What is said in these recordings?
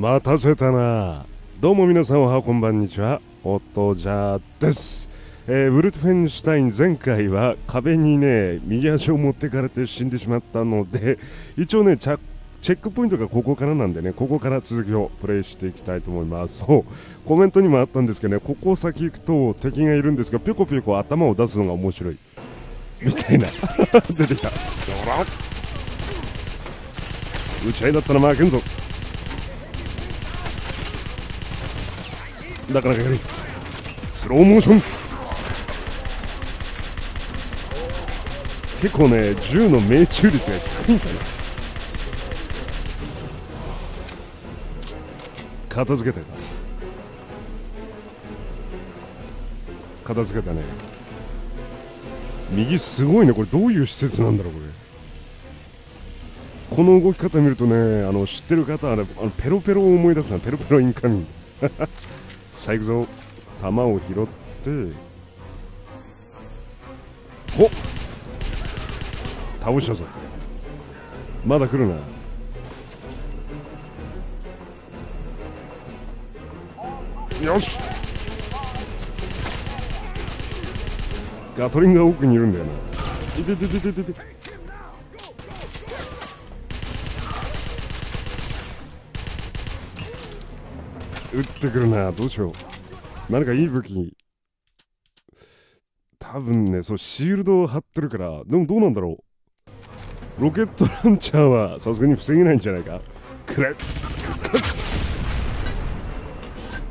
待たせたな。どうも皆さん、おはこんばんにちは、おとじゃです。ウルトフェンシュタイン、前回は壁にね、右足を持ってかれて死んでしまったので、一応ね、チェックポイントがここからなんでね、ここから続きをプレイしていきたいと思います。そう、コメントにもあったんですけどね、ここ先行くと敵がいるんですが、ぴょこぴょこ頭を出すのが面白い。みたいな。出てきた。打ち合いだったら負けんぞ。なかなかやる。スローモーション。結構ね、銃の命中率が低いんだね。片付けたね。右すごいね。これどういう施設なんだろう。この動き方見るとね、知ってる方はね、ペロペロを思い出すな。ペロペロインカミング。さあ行くぞ。弾を拾ってお倒したぞ。まだ来るな。よし、ガトリンが奥にいるんだよな。いててててててて。撃ってくるな。どうしよう。何かいい武器。多分ね、そう、シールドを張ってるから。でもどうなんだろう。ロケットランチャーはさすがに防げないんじゃないか。くれっ。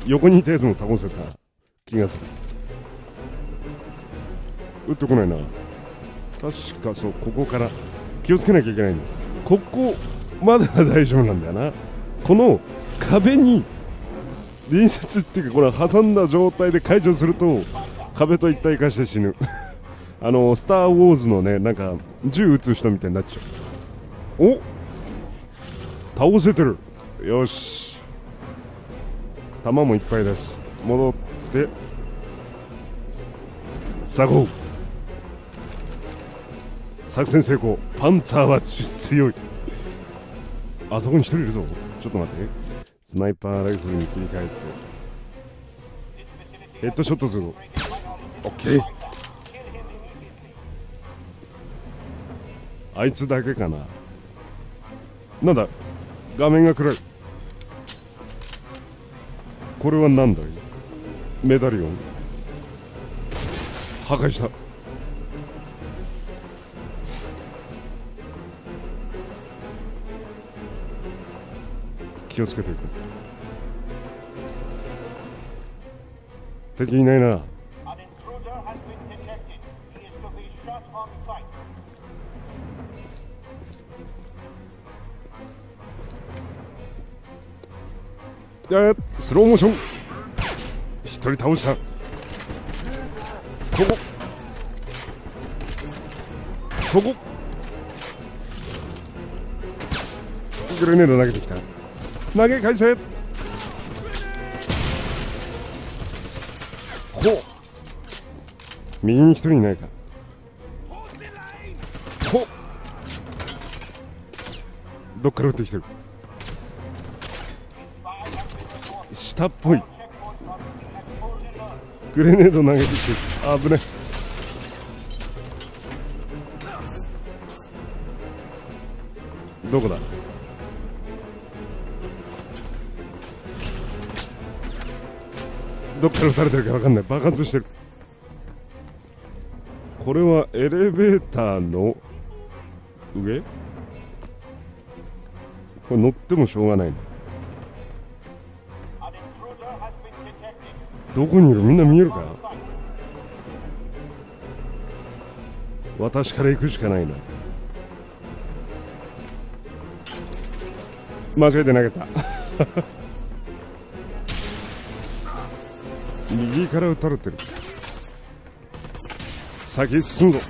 横にいたやつも倒せた気がする。打ってこないな。確かそう、ここから気をつけなきゃいけないんだ。ここまでは大丈夫なんだよな。この壁に隣接っていうか、これ挟んだ状態で解除すると壁と一体化して死ぬ。スター・ウォーズのね、なんか銃撃つ人みたいになっちゃう。お、倒せてる。よし、弾もいっぱいだし、戻ってザゴー。作戦成功。パンツァーは強い。あそこに一人いるぞ。ちょっと待って。スナイパーライフルに切り替えてヘッドショットするぞ。オッケー。あいつだけかな。なんだ、画面が暗い。これは何だい。メダリオン破壊した。気をつけていく。敵いないな。スローモーション。一人倒した。そこグレネード投げてきた。投げ返せ。右に一人いないか。どっから撃ってきてる。下っぽい。グレネード投げてきてる。あぶね。どこだ。どっから撃たれてるかわかんない。爆発してる。これはエレベーターの上。これ乗ってもしょうがないな。どこにいる。みんな見えるか。私から行くしかないな。間違えて投げた。右から撃たれてる。先進むぞ。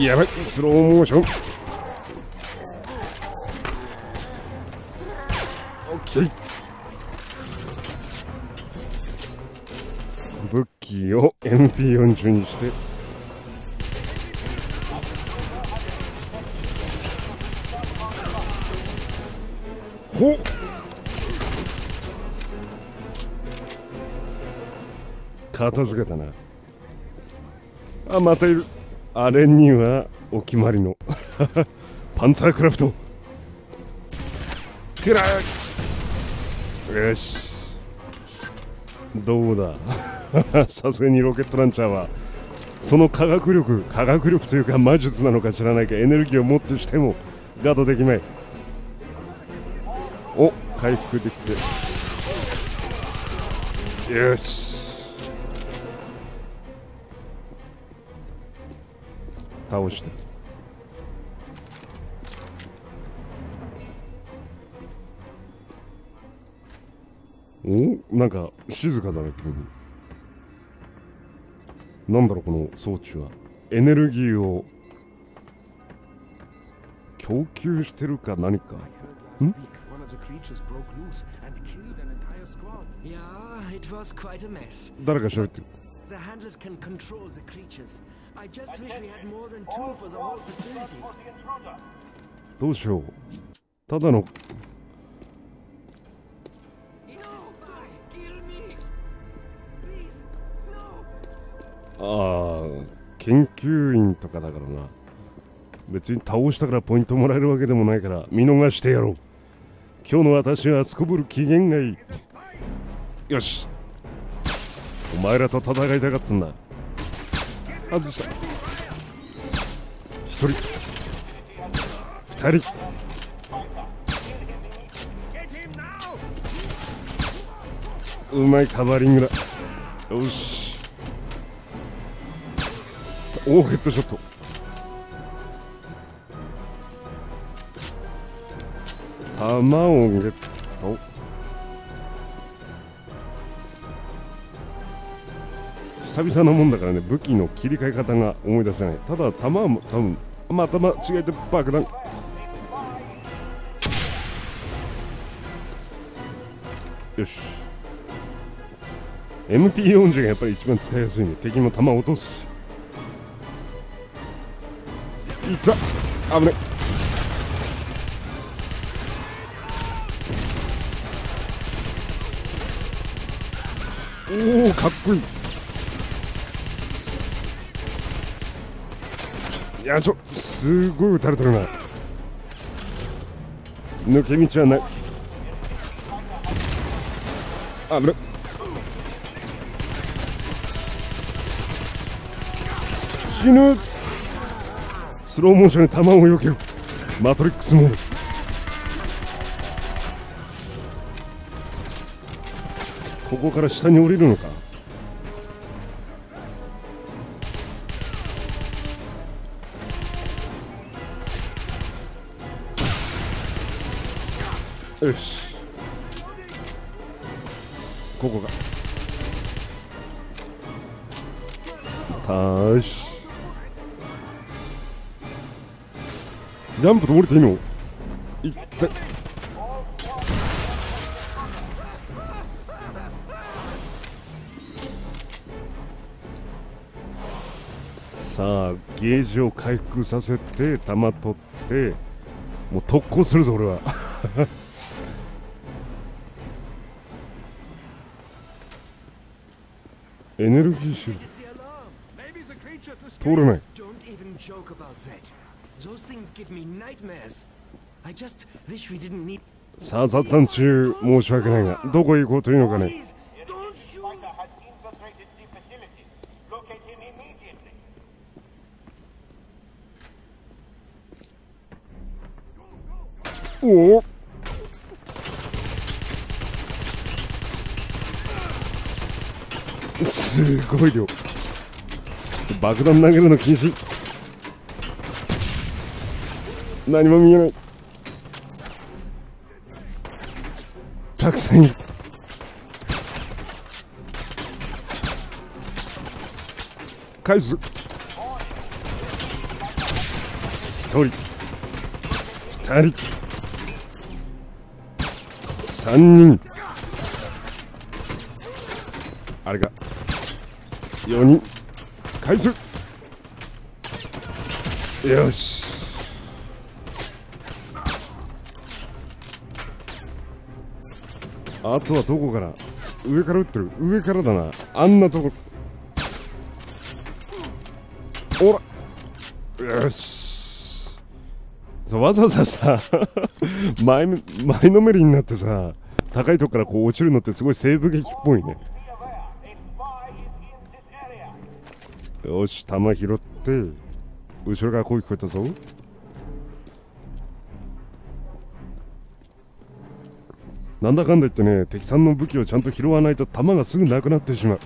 やばい。スローモーション。オッケー。武器を MP40 にしてほっ、片付けたな。あ、またいる。あれにはお決まりのパンツァークラフト。クラッ、よし、どうださすがにロケットランチャーはその科学力というか魔術なのか知らないか、エネルギーをもってしてもガードできない。お、回復できて、よし、倒した。お、なんか静かだね急に。なんだろうこの装置は。エネルギーを供給してるか何か。ん？誰か喋ってる。どうしよう。ただの研究員とかだからな。別に倒したからポイントもらえるわけでもないから見逃してやろう。今日の私はすこぶる機嫌がいい。よし、お前らと戦いたかったんだ。外した。1人、2人、うまいカバーリングだ。よし、おお、ヘッドショット。弾をゲット久々なもんだからね、武器の切り替え方が思い出せない。ただ弾も多分また間違えて爆弾。よし、 MP40 がやっぱり一番使いやすいね。敵も弾落とすし。いった、危ねえ。おお、かっこいい。いや、すごい撃たれてるな。抜け道はない。あぶね。死ぬ。スローモーションに弾を避ける。マトリックスモール。ここから下に降りるのか。よし、ここか。たし、ジャンプと降りていいの。いったい、さあゲージを回復させて弾取って、もう特攻するぞ俺はエネルギーシールド通れない。さあ雑談中申し訳ないが、どこへ行こうというのかね。おお、すごい量。爆弾投げるの禁止。何も見えない。たくさんいる。返す。1人、2人、3人、あれか、4人、回数。よし、あとはどこから、上から撃ってる、上からだな、あんなとこ。おら、よし。そう、わざわざさ前のめりになってさ、高いとこからこう落ちるのってすごい西部劇っぽいね。よし、弾拾って、後ろから声聞こえたぞ。なんだかんだ言ってね、敵さんの武器をちゃんと拾わないと弾がすぐなくなってしまう。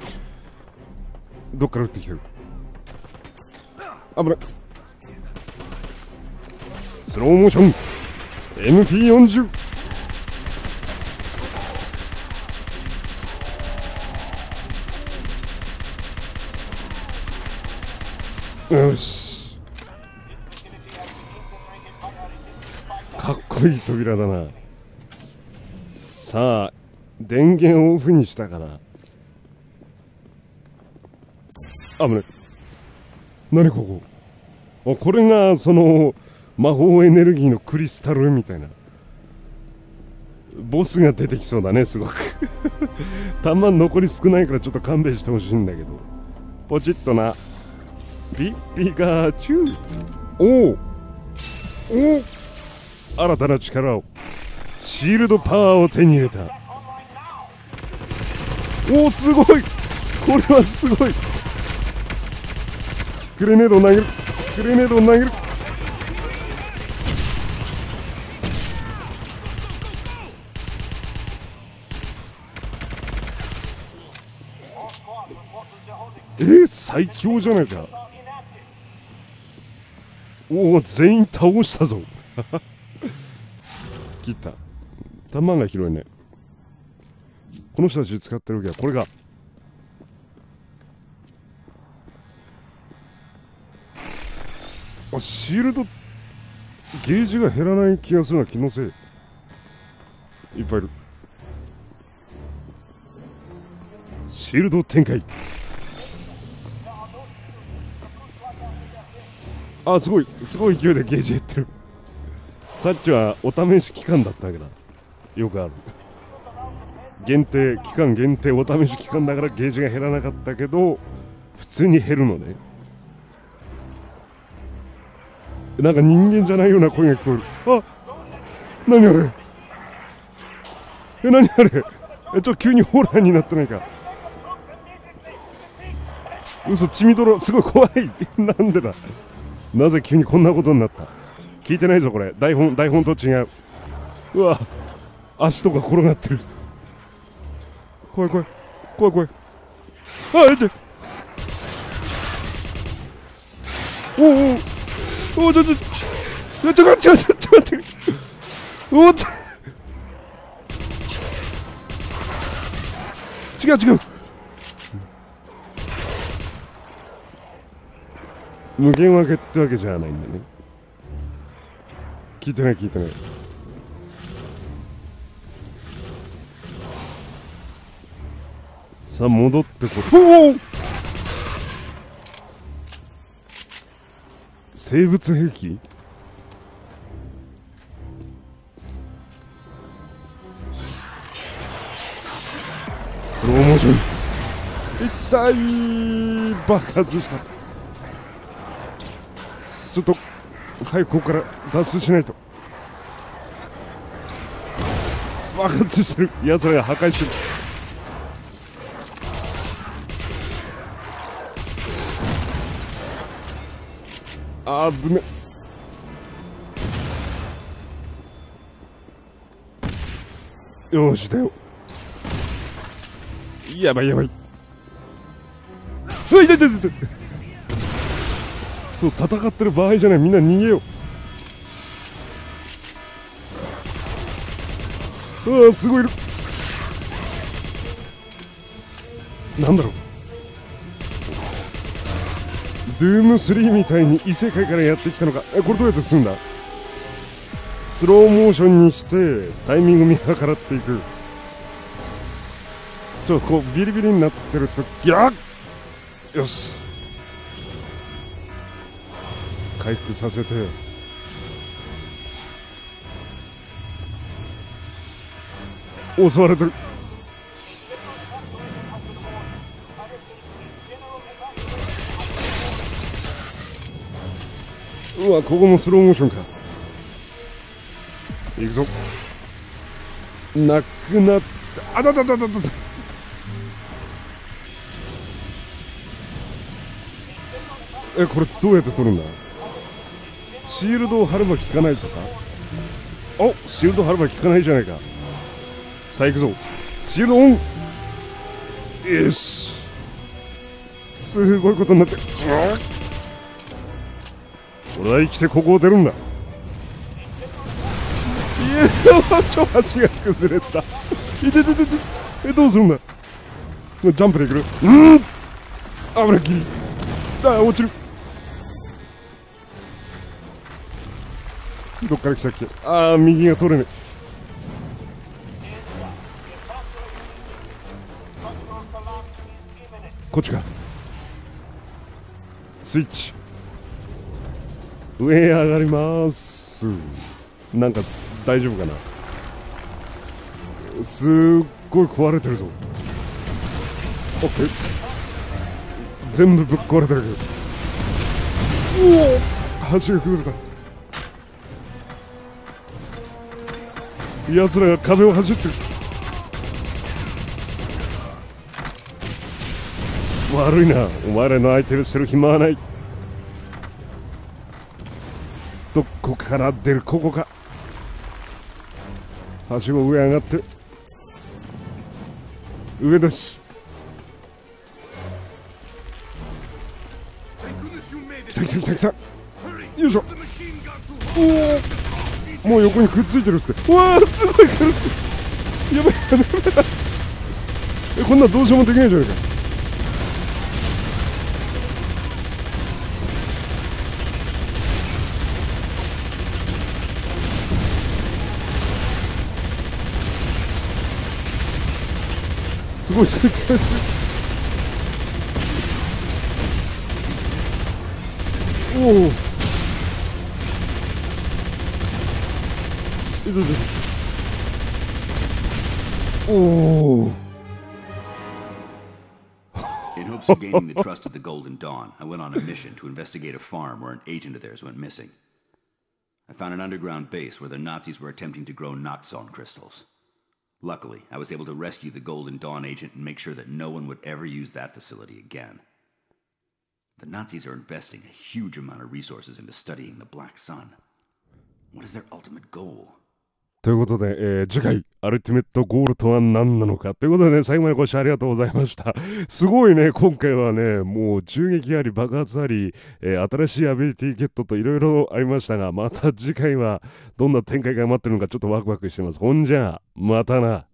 どっから撃ってきてる。危ない。スローモーション MP40。 よし、かっこいい扉だな。さあ、電源をオフにしたから。あぶね、何ここ。あ、これがその魔法エネルギーのクリスタルみたいな。ボスが出てきそうだね、すごく弾残り少ないからちょっと勘弁してほしいんだけど。ポチッとな。ピカチュウ。おお、お、新たな力を、シールドパワーを手に入れた。おお、すごい、これはすごい。グレネードを投げる、グレネードを投げる。最強じゃないか。おお、全員倒したぞ切った。弾が広いね。この人たち使ってるわけはこれが。あ、シールドゲージが減らない気がするな。気のせい。いっぱいいる。シールド展開。あ、すごい、すごい勢いでゲージ減ってるさっきはお試し期間だったわけだ。よくある限定期間、限定お試し期間だからゲージが減らなかったけど、普通に減るのね。なんか人間じゃないような声が聞こえる。あ、何あれ、え、何あれ、え、ちょ、急にホラーになってないか。嘘、血みどろ、すごい怖いなんでだ、なぜ急にこんなことになった。聞いてないぞこれ、台本と違う。うわ、足とか転がってる。怖い怖い怖い怖い。あ、痛い。おおお、おお、ちょっと待って。おお、違う。無限分けってわけじゃないんだね。聞いてない。さあ、戻ってこい。おお、生物兵器？スローモーション。痛い、爆発した。ちょっと早くここから脱出しないと。爆発してる。奴らが破壊してる。あぶね。よしだよ。やばい。うわ、痛い。そう、戦ってる場合じゃない。みんな逃げよう。うわ、すごいいる。なんだろう、ドゥーム3みたいに異世界からやってきたのか。え、これどうやって進んだ。スローモーションにしてタイミング見計らっていく。ちょっとこうビリビリになってるとギャッ。よし、回復させて。襲われてる。うわ、ここもスローモーションか。行くぞ。なくなった。あだだだだだだ。え、これどうやって取るんだ。シールドを貼れば効かないとか。お、シールド貼れば効かないじゃないか。さあ行くぞ。シールドオン。よし、すごいことになってる。俺は生きてここを出るんだ。いや、ちょ、足が崩れた。いてててて。え、どうするんだ。ジャンプでくる。うん、危ないギリ。あ、落ちる。どっから来たっけ。ああ、右が取れねえ。こっちか。スイッチ上へ上がります。なんか大丈夫かな。すっごい壊れてるぞ。 OK、 全部ぶっ壊れてるけど。うお、橋が崩れた。やつらが壁を走ってる。悪いな、お前らの相手をしてる暇はない。どこから出る。ここか。橋を上上がって、上です。来た来た来た来た。よいしょ。おお、もう横にくっついてるんですけど。うわー、すごい軽くて。やばいやばい。え、こんなどうしようもできないじゃないか。すごいすごいすごいすごい。おお、おお。In hopes of gaining the trust of the Golden Dawn, I went on a mission to investigate a farm where an agent of theirs went missing. I found an underground base where the Nazis were attempting to grow Noxon crystals. Luckily, I was able to rescue the Golden Dawn agent and make sure that no one would ever use that facility again. The Nazis are investing a huge amount of resources into studying the Black Sun. What is their ultimate goal? ということで、次回、アルティメットゴールとは何なのかということでね、最後までご視聴ありがとうございました。すごいね、今回はね、もう銃撃あり、爆発あり、新しいアビリティゲットといろいろありましたが、また次回はどんな展開が待ってるのかちょっとワクワクしてます。ほんじゃ、またな。